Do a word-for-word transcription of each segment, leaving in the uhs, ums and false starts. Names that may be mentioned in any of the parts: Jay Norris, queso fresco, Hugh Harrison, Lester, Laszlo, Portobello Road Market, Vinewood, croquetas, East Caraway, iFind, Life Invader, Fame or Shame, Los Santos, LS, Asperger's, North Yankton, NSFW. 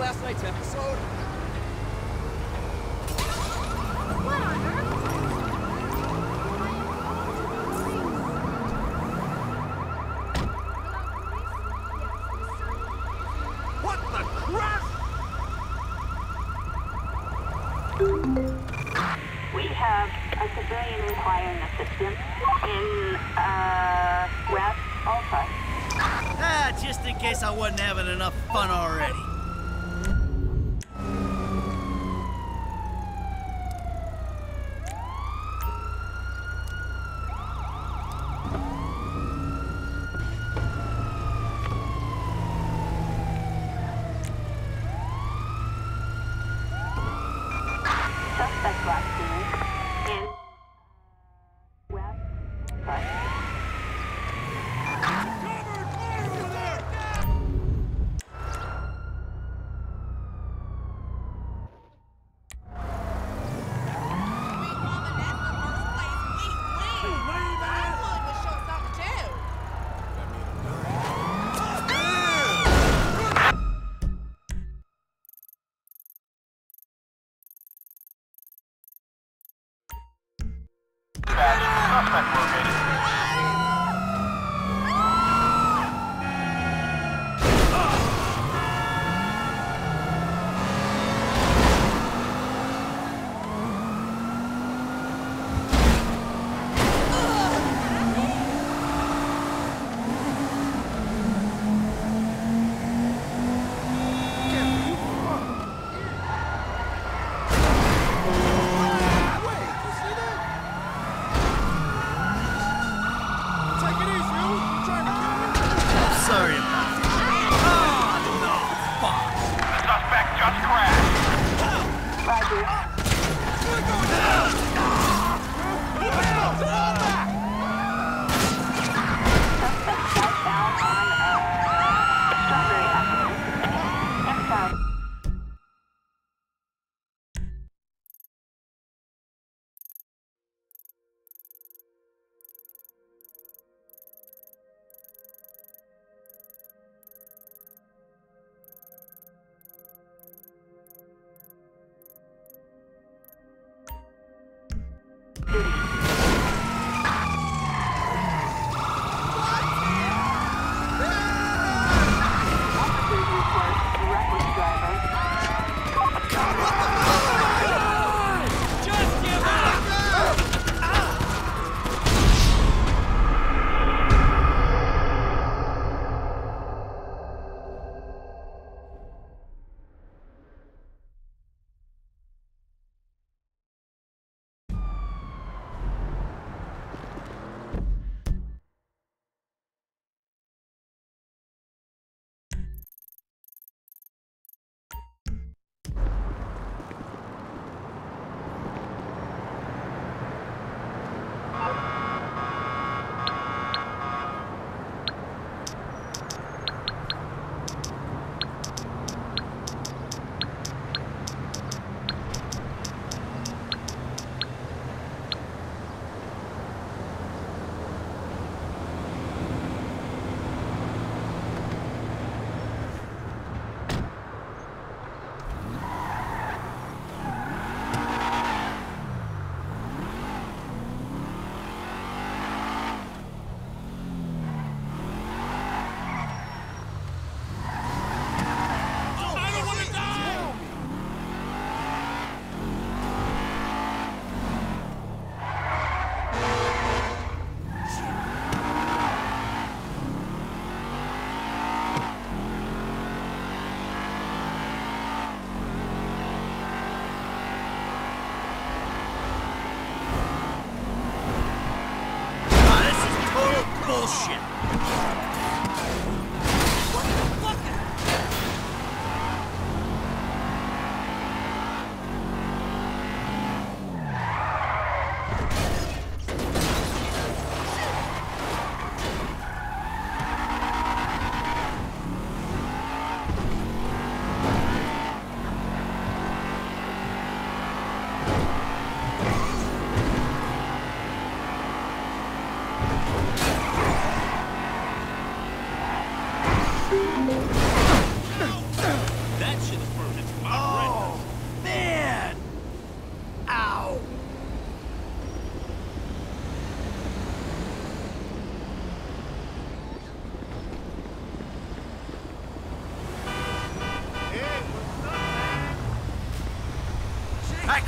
last night's episode? What on earth? What the crap? We have a civilian requiring assistance in, uh, West Alpha. Ah, just in case I wasn't having enough fun already.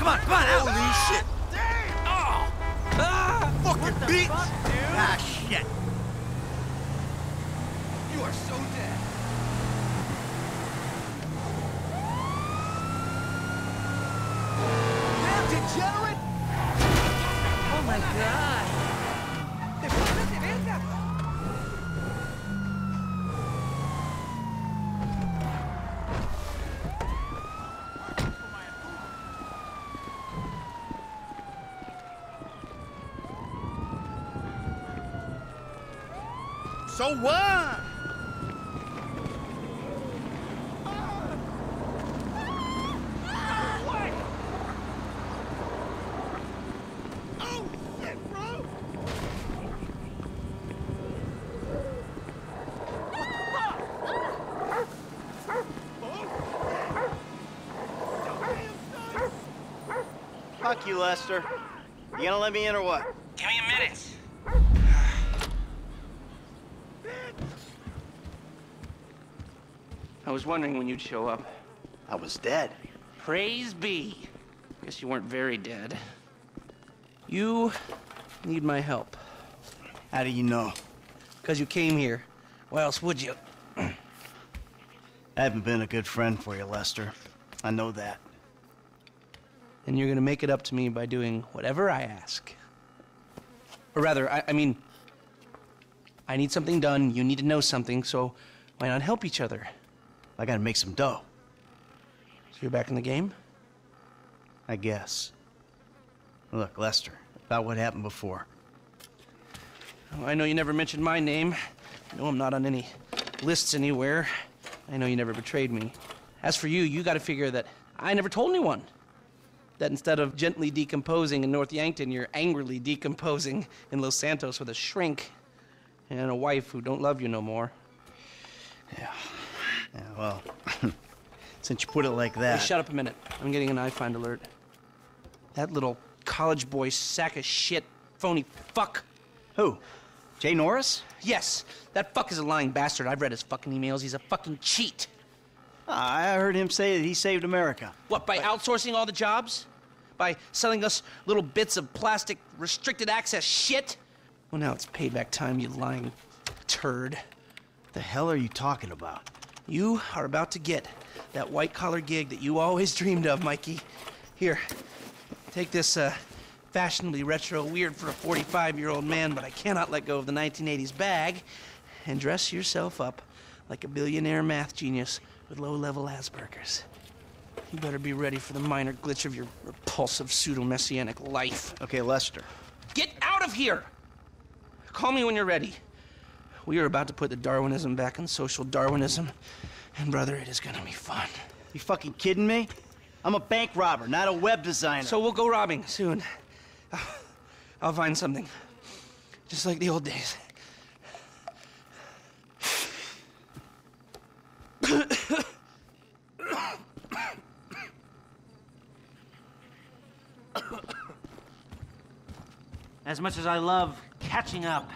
Come on, come on, out. Holy shit! Damn! Oh! Ah! Fucking beat! Fuck, ah, shit! You are so dead. Damn, degenerate! Oh my god! So what? Fuck you, Lester. You gonna let me in or what? Give me a minute. I was wondering when you'd show up. I was dead. Praise be. Guess you weren't very dead. You need my help. How do you know? Because you came here. Why else would you? I haven't been a good friend for you, Lester. I know that. And you're gonna make it up to me by doing whatever I ask. Or rather, I, I mean, I need something done, you need to know something, so why not help each other? I gotta make some dough. So you're back in the game? I guess. Look, Lester, about what happened before. Oh, I know you never mentioned my name. I know I'm not on any lists anywhere. I know you never betrayed me. As for you, you gotta figure that I never told anyone. That instead of gently decomposing in North Yankton, you're angrily decomposing in Los Santos with a shrink and a wife who don't love you no more. Yeah. Yeah, well, since you put it like that... Hey, shut up a minute. I'm getting an iFind alert. That little college boy sack of shit, phony fuck. Who? Jay Norris? Yes. That fuck is a lying bastard. I've read his fucking emails. He's a fucking cheat. Uh, I heard him say that he saved America. What, by but... outsourcing all the jobs? By selling us little bits of plastic restricted access shit? Well, now it's payback time, you lying turd. What the hell are you talking about? You are about to get that white-collar gig that you always dreamed of, Mikey. Here, take this uh, fashionably retro weird for a forty-five-year-old man, but I cannot let go of the nineteen eighties bag, and dress yourself up like a billionaire math genius with low-level Asperger's. You better be ready for the minor glitch of your repulsive pseudo-messianic life. Okay, Lester. Get out of here! Call me when you're ready. We are about to put the Darwinism back in social Darwinism, and brother, it is gonna be fun. You fucking kidding me? I'm a bank robber, not a web designer. So we'll go robbing soon. I'll find something, just like the old days. As much as I love catching up,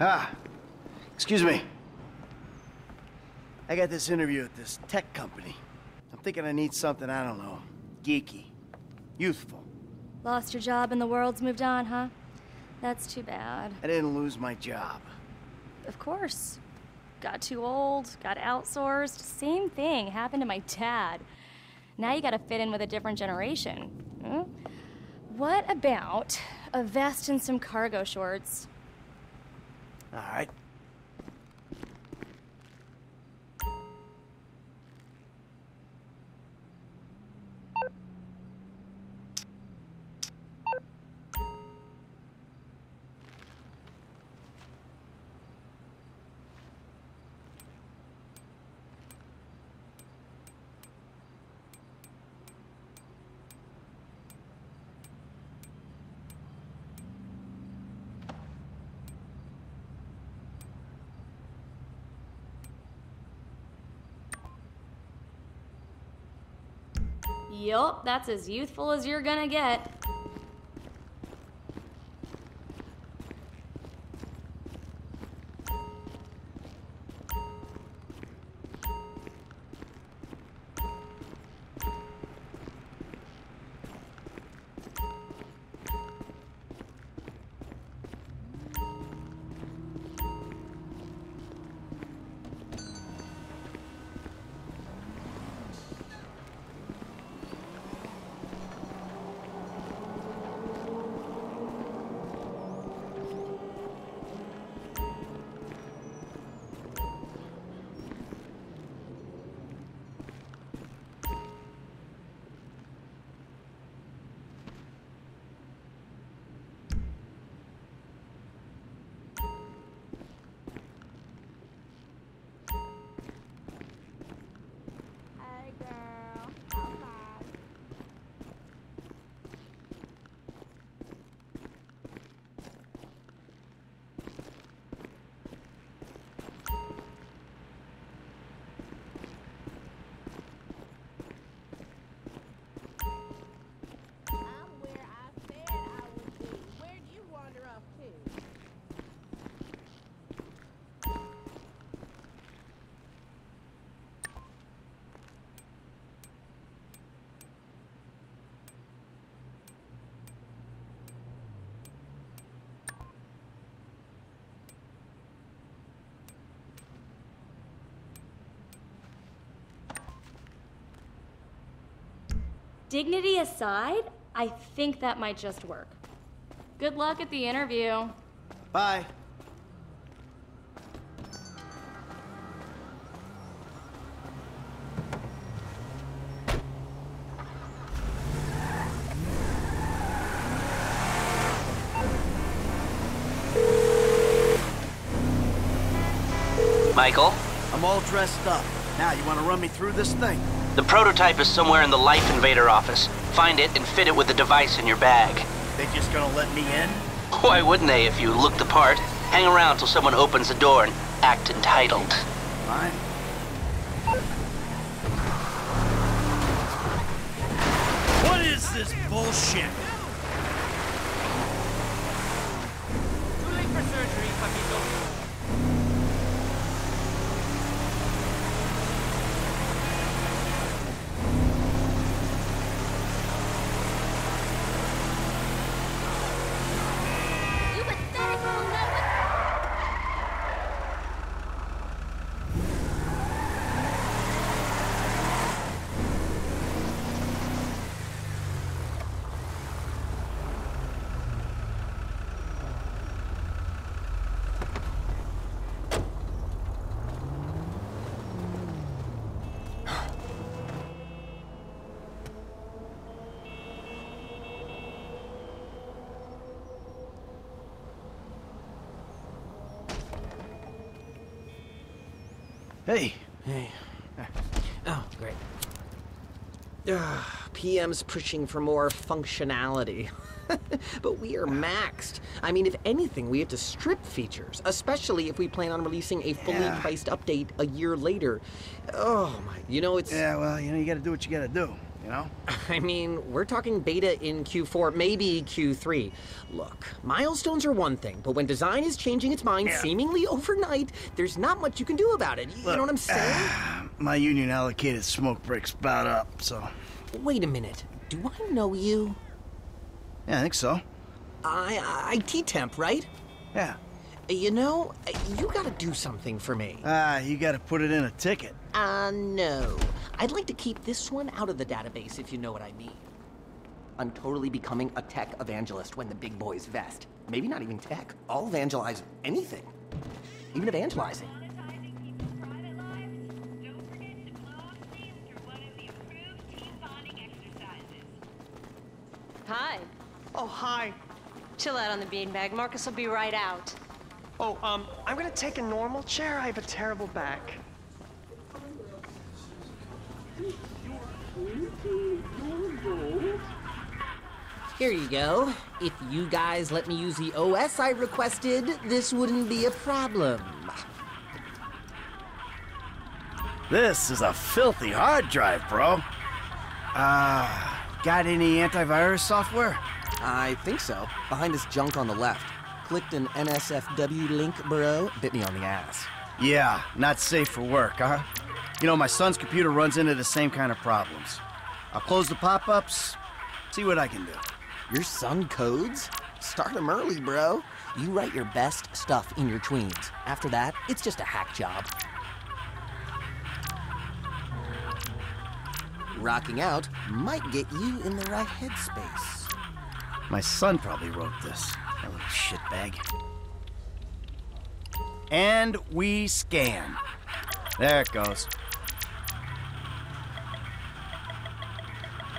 Ah, excuse me. I got this interview at this tech company. I'm thinking I need something, I don't know, geeky, youthful. Lost your job and the world's moved on, huh? That's too bad. I didn't lose my job. Of course. Got too old, got outsourced. Same thing happened to my dad. Now you gotta fit in with a different generation. Hmm? What about a vest and some cargo shorts? All right. Yup, that's as youthful as you're gonna get. Dignity aside, I think that might just work. Good luck at the interview. Bye. Michael? I'm all dressed up. Now, you want to run me through this thing? The prototype is somewhere in the Life Invader office. Find it and fit it with the device in your bag. They just gonna let me in? Why wouldn't they if you look the part? Hang around till someone opens the door and act entitled. Fine. What is this bullshit? Too late for surgery, papito. Hey. Hey. Oh, great. Ugh, P M's pushing for more functionality. But we are maxed. I mean, if anything, we have to strip features, especially if we plan on releasing a fully yeah. priced update a year later. Oh, my. You know, it's... Yeah, well, you know, you gotta do what you gotta do. you know? I mean, we're talking beta in Q four, maybe Q three. Look, milestones are one thing, but when design is changing its mind yeah. seemingly overnight, there's not much you can do about it. You Look, know what I'm saying? Uh, my union allocated smoke break's about up, so... Wait a minute. Do I know you? Yeah, I think so. I, I IT temp, right? Yeah. You know, you gotta do something for me. Ah, uh, you gotta put it in a ticket. Uh, no. I'd like to keep this one out of the database, if you know what I mean. I'm totally becoming a tech evangelist when the big boys vest. Maybe not even tech. I'll evangelize anything. Even evangelizing. Hi. Oh, hi. Chill out on the beanbag. Marcus will be right out. Oh, um, I'm gonna take a normal chair. I have a terrible back. Here you go. If you guys let me use the O S I requested, this wouldn't be a problem. This is a filthy hard drive, bro. Ah. Uh... Got any antivirus software? I think so. Behind this junk on the left. Clicked an N S F W link, bro. Bit me on the ass. Yeah, not safe for work, huh? You know, my son's computer runs into the same kind of problems. I'll close the pop-ups, see what I can do. Your son codes? Start him early, bro. You write your best stuff in your tweens. After that, it's just a hack job. Rocking out might get you in the right headspace. My son probably wrote this, that little shitbag. And we scan. There it goes.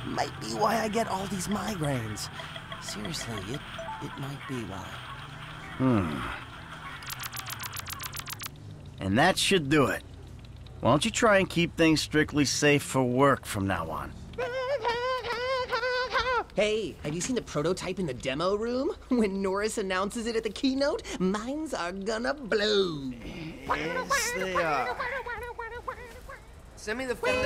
Might be why I get all these migraines. Seriously, it, it might be why. Hmm. And that should do it. Why don't you try and keep things strictly safe for work from now on? Hey, have you seen the prototype in the demo room? When Norris announces it at the keynote, minds are gonna blow. Yes, they are. Send me the film.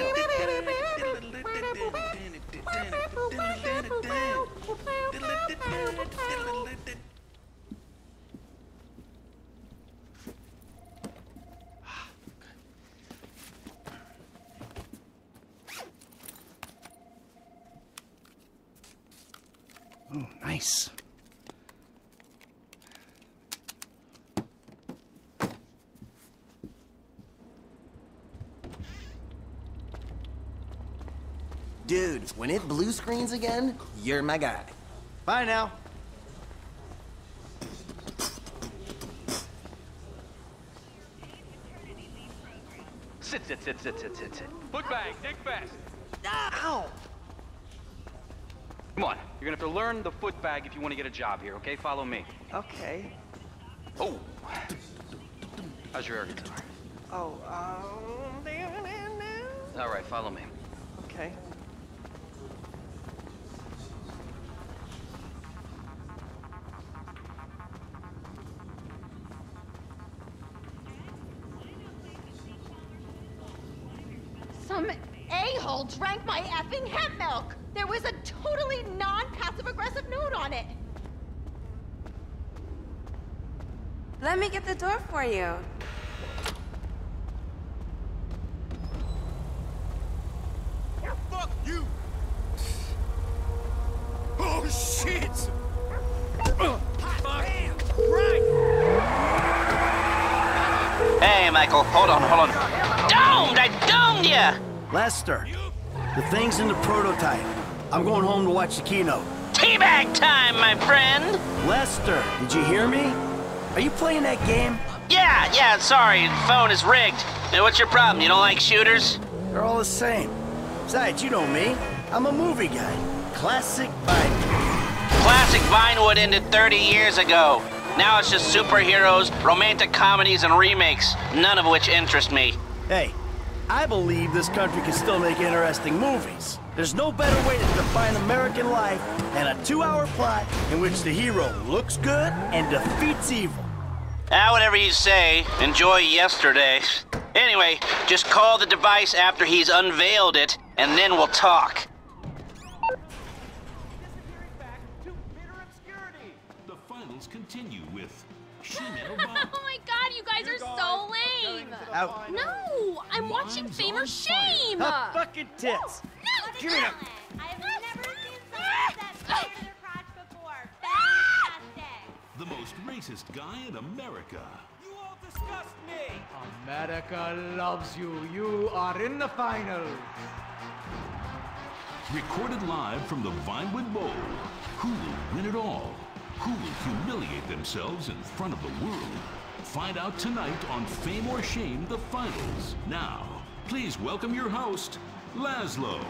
Oh, nice. Dude, when it blue screens again, you're my guy. Bye now. Sit, sit, sit, sit, sit, sit, sit. Foot bang, dig fast. Ow! Come on, you're gonna have to learn the foot bag if you want to get a job here, okay? Follow me. Okay. Oh. How's your air guitar? Oh, um... Uh... All right, follow me. Okay. Some a-hole drank my effing hemp milk! There was a totally non-passive-aggressive note on it. Let me get the door for you. Fuck you! Oh, shit! Hot damn! Right! Hey, Michael, hold on, hold on. Domed! I domed you! Lester, the thing's in the prototype. I'm going home to watch the keynote. Teabag time, my friend! Lester, did you hear me? Are you playing that game? Yeah, yeah, sorry, the phone is rigged. Now, what's your problem? You don't like shooters? They're all the same. Besides, you know me. I'm a movie guy. Classic Vinewood. Classic Vinewood ended thirty years ago. Now it's just superheroes, romantic comedies, and remakes, none of which interest me. Hey, I believe this country can still make interesting movies. There's no better way to define American life than a two-hour plot in which the hero looks good and defeats evil. Ah, whatever you say. Enjoy yesterday. Anyway, just call the device after he's unveiled it, and then we'll talk. rounds continue with Shemale Bond. Oh my god, you guys You're are gone. so lame! Out. No, I'm Mine's watching Fame or Shame! The fucking tits! No, give me up! I've never seen someone that tired of their crotch before. Fantastic! The most racist guy in America. You all disgust me! America loves you. You are in the final. Recorded live from the Vinewood Bowl. Who will win it all? Who will humiliate themselves in front of the world? Find out tonight on Fame or Shame, the finals. Now, please welcome your host, Laszlo.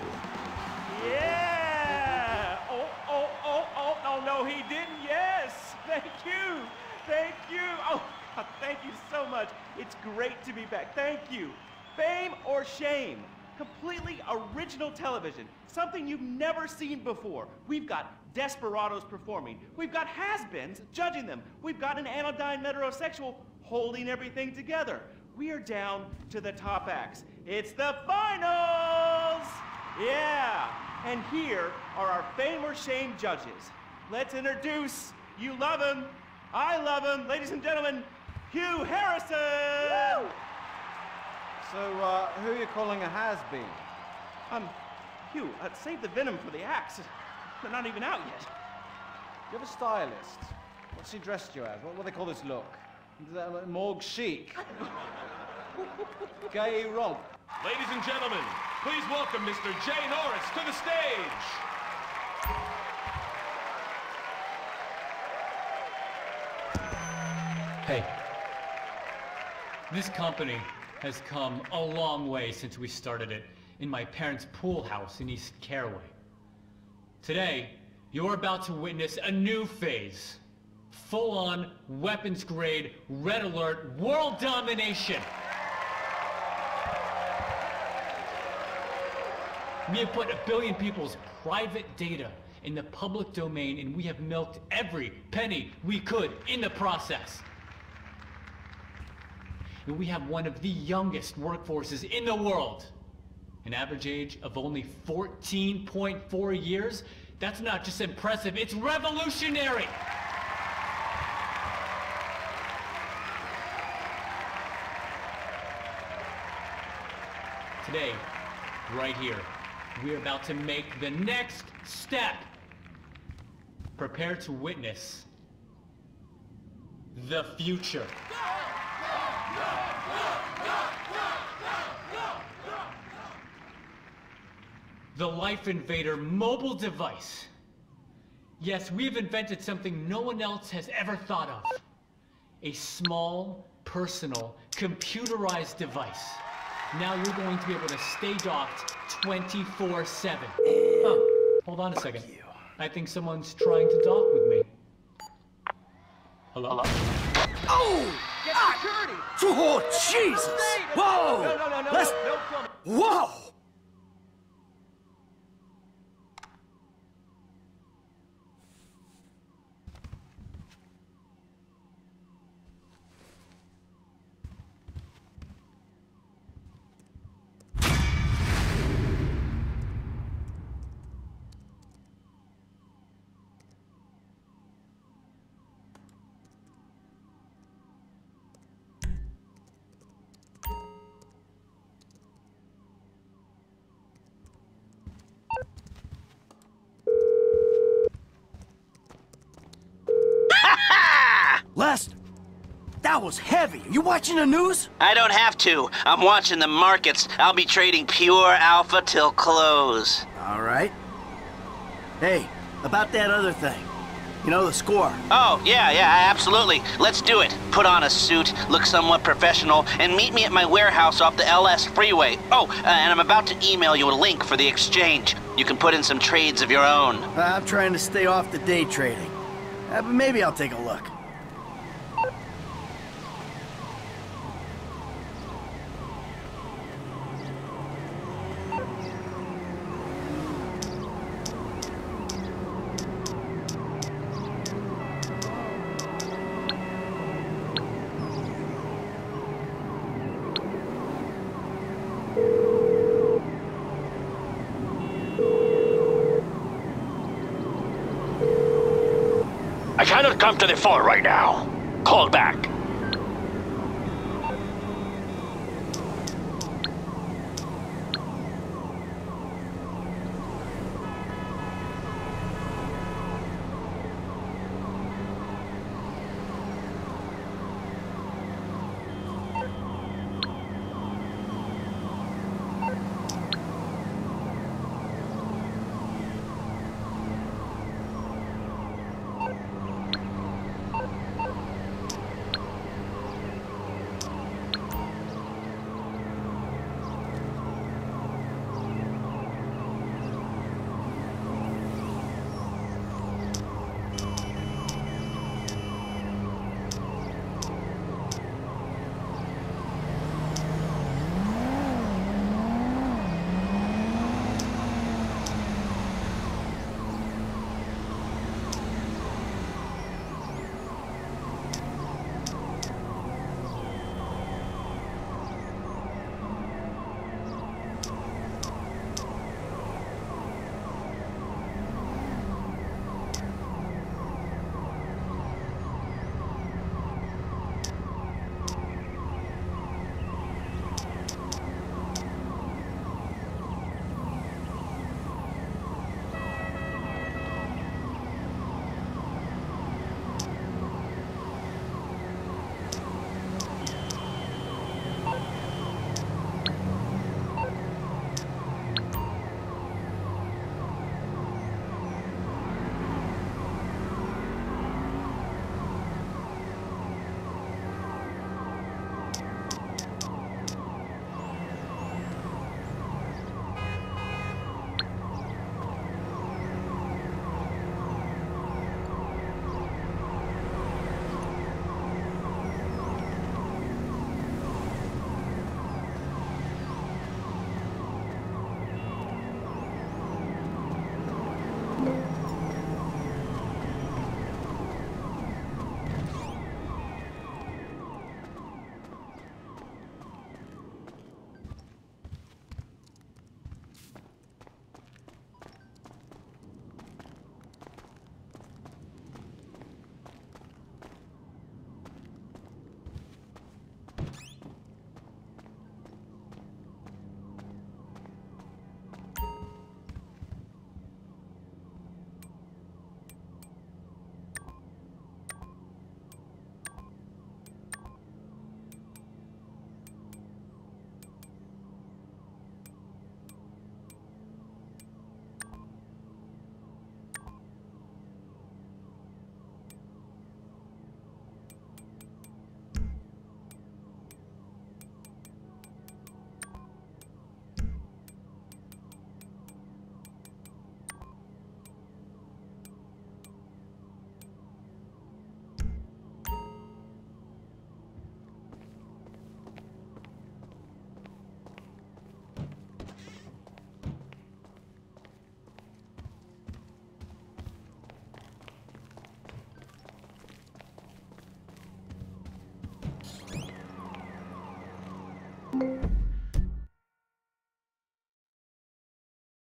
Yeah! Oh, oh, oh, oh, no, no, he didn't. Yes! Thank you! Thank you! Oh, thank you so much. It's great to be back. Thank you. Fame or Shame. Completely original television, something you've never seen before. We've got desperados performing. We've got has-beens judging them. We've got an anodyne heterosexual holding everything together. We are down to the top acts. It's the finals! Yeah, and here are our Fame or Shame judges. Let's introduce, you love him, I love him, ladies and gentlemen, Hugh Harrison! Woo! So, uh, who are you calling a has-been? Um, Hugh, uh, save the venom for the axe. They're not even out yet. You have a stylist. What's she dressed you as? What do they call this look? Is that like morgue chic? Gay romp. Ladies and gentlemen, please welcome Mister Jay Norris to the stage. Hey. This company has come a long way since we started it in my parents' pool house in East Caraway. Today, you're about to witness a new phase. Full-on, weapons-grade, red alert, world domination. We have put a billion people's private data in the public domain, and we have milked every penny we could in the process. And we have one of the youngest workforces in the world. An average age of only fourteen point four years. That's not just impressive, it's revolutionary. Today, right here, we're about to make the next step. Prepare to witness the future. The Life Invader mobile device. Yes, we've invented something no one else has ever thought of. A small, personal, computerized device. Now you're going to be able to stay docked twenty-four seven. Oh, hold on a second. I think someone's trying to dock with me. Hello? Hello? Oh! Get security! Oh, Jesus! Whoa! No, no, no, no, Let's... no, no, no. Whoa! Lester, that was heavy. You watching the news? I don't have to. I'm watching the markets. I'll be trading pure alpha till close. All right. Hey, about that other thing. You know, the score. Oh, yeah, yeah, absolutely. Let's do it. Put on a suit, look somewhat professional, and meet me at my warehouse off the L S freeway. Oh, uh, and I'm about to email you a link for the exchange. You can put in some trades of your own. Uh, I'm trying to stay off the day trading. Uh, but maybe I'll take a look. I cannot come to the fore right now. Call back.